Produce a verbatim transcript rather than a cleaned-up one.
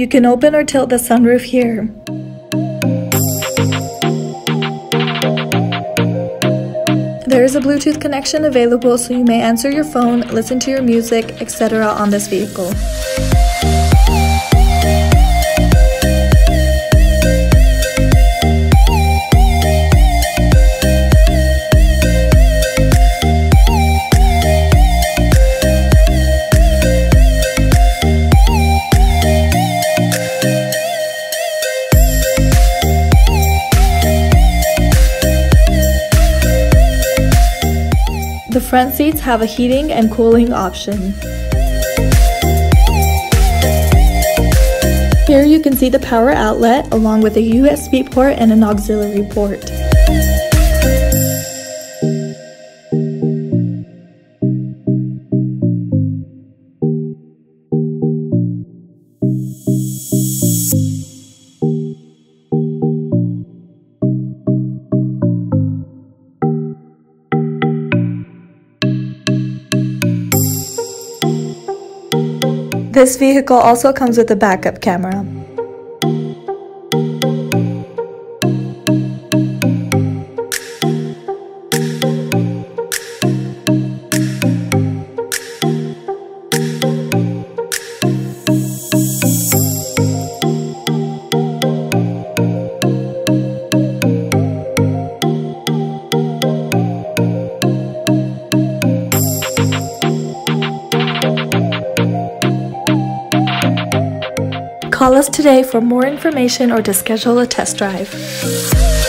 You can open or tilt the sunroof here. There is a Bluetooth connection available, so you may answer your phone, listen to your music, et cetera on this vehicle. The front seats have a heating and cooling option. Here you can see the power outlet along with a U S B port and an auxiliary port. This vehicle also comes with a backup camera. Call us today for more information or to schedule a test drive.